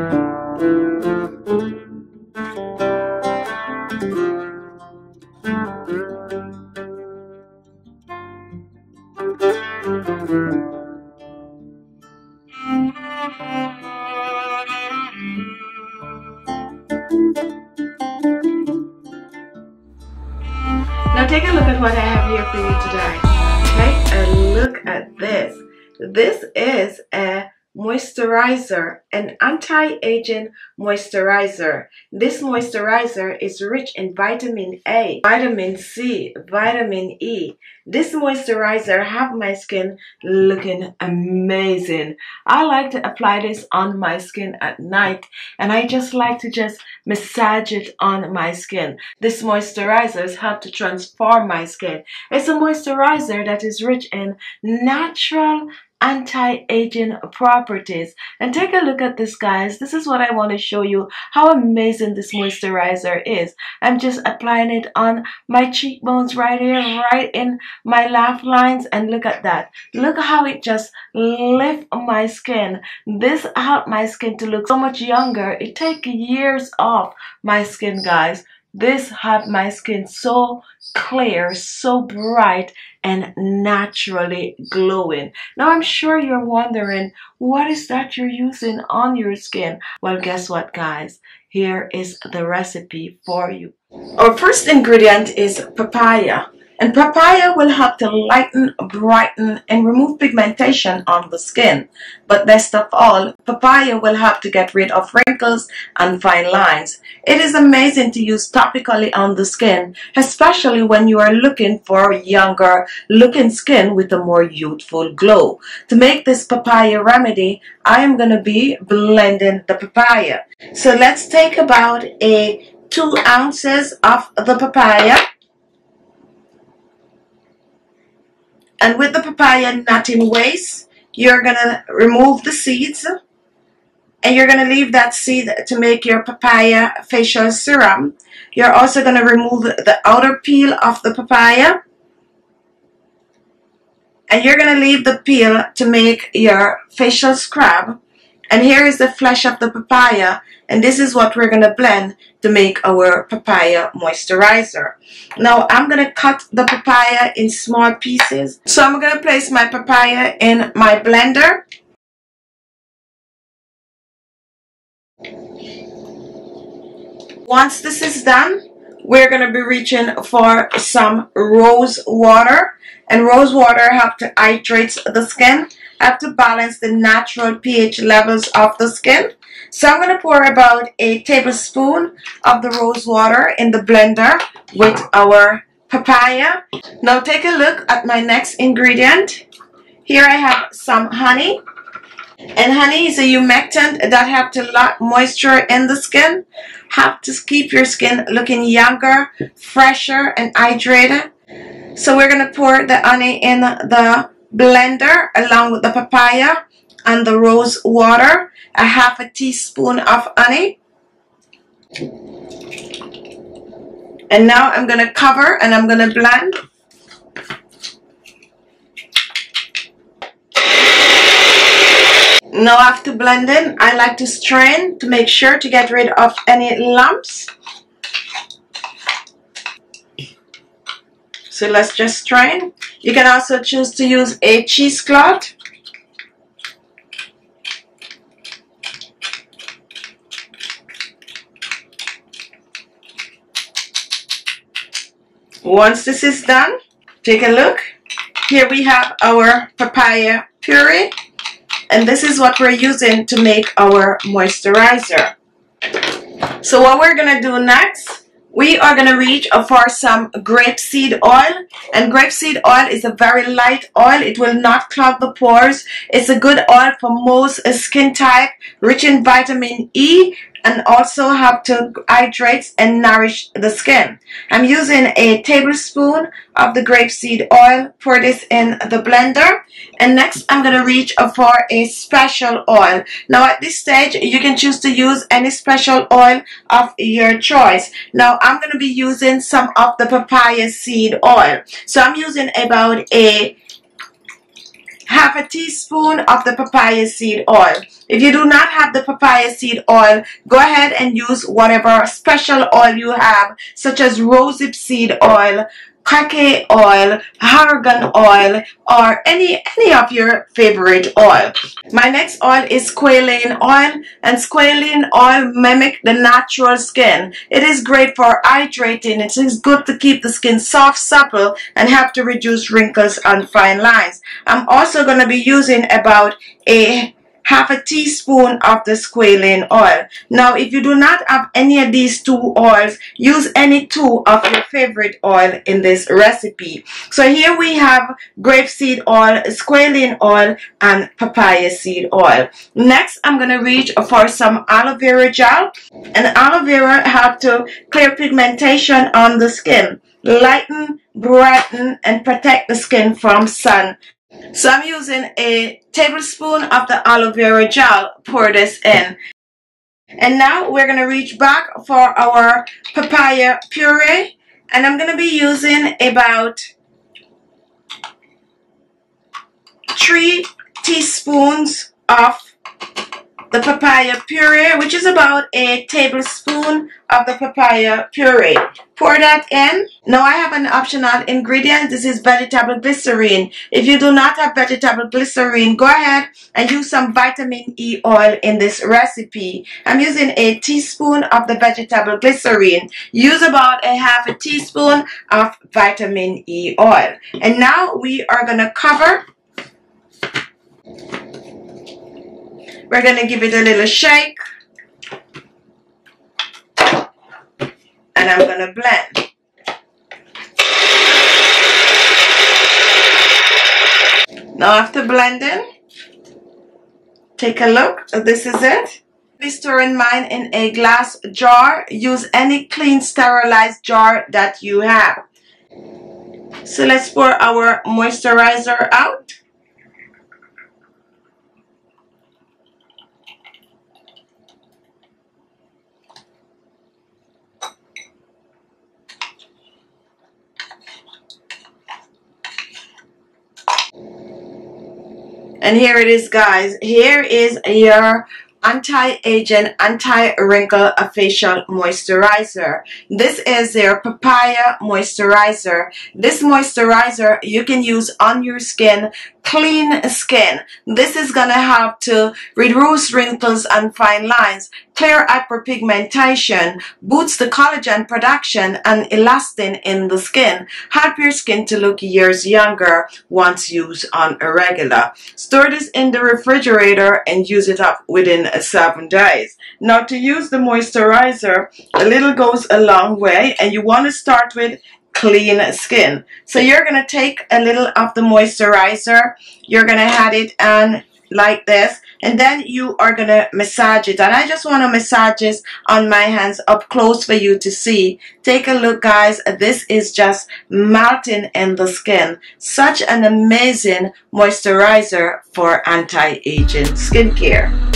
Now take a look at what I have here for you today. Take a look at this. This is a moisturizer, an anti-aging moisturizer. This moisturizer is rich in vitamin A, vitamin C, vitamin E. This moisturizer have my skin looking amazing. I like to apply this on my skin at night, and I just like to just massage it on my skin. This moisturizer has helped to transform my skin. It's a moisturizer that is rich in natural anti-aging properties. And take a look at this, guys. This is what I want to show you, how amazing this moisturizer is. I'm just applying it on my cheekbones right here, right in my laugh lines, and look at that. Look how it just lifts my skin. This helped my skin to look so much younger. It takes years off my skin, guys. This had my skin so clear, so bright, and naturally glowing. Now I'm sure you're wondering, what is that you're using on your skin? Well, guess what, guys? Here is the recipe for you. Our first ingredient is papaya. And papaya will help to lighten, brighten, and remove pigmentation on the skin. But best of all, papaya will help to get rid of wrinkles and fine lines. It is amazing to use topically on the skin, especially when you are looking for younger looking skin with a more youthful glow. To make this papaya remedy, I am going to be blending the papaya. So let's take about 2 ounces of the papaya. And with the papaya not in waste, you're going to remove the seeds, and you're going to leave that seed to make your papaya facial serum. You're also going to remove the outer peel of the papaya, and you're going to leave the peel to make your facial scrub. And here is the flesh of the papaya, and this is what we're going to blend to make our papaya moisturizer. Now I'm going to cut the papaya in small pieces. So I'm going to place my papaya in my blender. Once this is done, we're going to be reaching for some rose water, and rose water helps to hydrate the skin, have to balance the natural pH levels of the skin. So I'm going to pour about 1 tablespoon of the rose water in the blender with our papaya. Now take a look at my next ingredient. Here I have some honey. And honey is a humectant that helps to lock moisture in the skin, helps to keep your skin looking younger, fresher, and hydrated. So we're going to pour the honey in the blender along with the papaya and the rose water, 1/2 teaspoon of honey. And now I'm going to cover and I'm going to blend. Now after blending, I like to strain to make sure to get rid of any lumps. So let's just strain. You can also choose to use a cheesecloth. Once this is done, take a look. Here we have our papaya puree, and this is what we're using to make our moisturizer. So what we're going to do next, we are going to reach for some grapeseed oil, and grapeseed oil is a very light oil. It will not clog the pores. It's a good oil for most skin type, rich in vitamin E, and also help to hydrate and nourish the skin. I'm using 1 tablespoon of the grapeseed oil. Pour this in the blender, and next I'm going to reach for a special oil. Now at this stage you can choose to use any special oil of your choice. Now I'm going to be using some of the papaya seed oil. So I'm using about a 1/2 teaspoon of the papaya seed oil. If you do not have the papaya seed oil, go ahead and use whatever special oil you have, such as rosehip seed oil, kake oil, argan oil, or any of your favorite oil. My next oil is squalane oil, and squalane oil mimic the natural skin. It is great for hydrating. It is good to keep the skin soft, supple, and help to reduce wrinkles and fine lines. I'm also going to be using about a 1/2 teaspoon of the squalane oil. Now, if you do not have any of these two oils, use any two of your favorite oil in this recipe. So here we have grapeseed oil, squalane oil, and papaya seed oil. Next, I'm going to reach for some aloe vera gel. And aloe vera helps to clear pigmentation on the skin, lighten, brighten, and protect the skin from sun. So I'm using a tablespoon of the aloe vera gel. Pour this in. And now we're going to reach back for our papaya puree. And I'm going to be using about 3 teaspoons of the papaya puree, which is about a tablespoon of the papaya puree. Pour that in. Now I have an optional ingredient. This is vegetable glycerine. If you do not have vegetable glycerine, go ahead and use some vitamin E oil in this recipe. I'm using a teaspoon of the vegetable glycerine. Use about a 1/2 teaspoon of vitamin E oil. And now we are going to cover. We're going to give it a little shake, and I'm going to blend. Now after blending, take a look. This is it. I'll be stirring mine in a glass jar. Use any clean sterilized jar that you have. So let's pour our moisturizer out. And here it is, guys. Here is your anti-aging, anti-wrinkle facial moisturizer. This is their papaya moisturizer. This moisturizer you can use on your skin, clean skin. This is going to help to reduce wrinkles and fine lines, clear hyperpigmentation, boosts the collagen production and elastin in the skin, help your skin to look years younger once used on a regular. Store this in the refrigerator and use it up within 7 days. Now to use the moisturizer, a little goes a long way, and you want to start with clean skin. So you're going to take a little of the moisturizer, you're going to add it on like this, and then you are going to massage it. And I just want to massage this on my hands up close for you to see. Take a look, guys. This is just melting in the skin. Such an amazing moisturizer for anti-aging skincare.